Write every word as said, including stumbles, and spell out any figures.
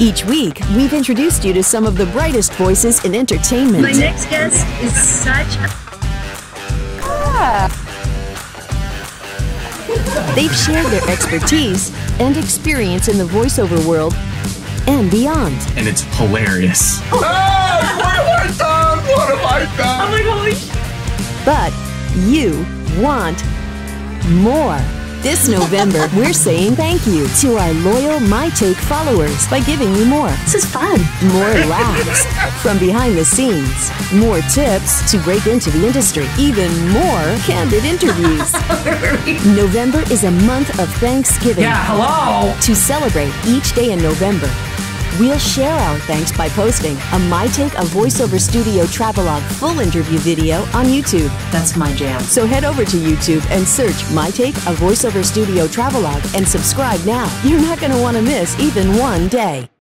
Each week, we've introduced you to some of the brightest voices in entertainment. My next guest is such a... Ah. They've shared their expertise and experience in the voiceover world and beyond. And it's hilarious. Oh, what have I done? What have I done? Oh my gosh. But you want more. This November, we're saying thank you to our loyal My Take followers by giving you more. This is fun. More laughs from behind the scenes. More tips to break into the industry. Even more candid interviews. November is a month of Thanksgiving. Yeah, hello. To celebrate each day in November, we'll share our thanks by posting a My Take a Voiceover Studio Travelogue full interview video on YouTube. That's my jam. So head over to YouTube and search My Take a Voiceover Studio Travelogue and subscribe now. You're not going to want to miss even one day.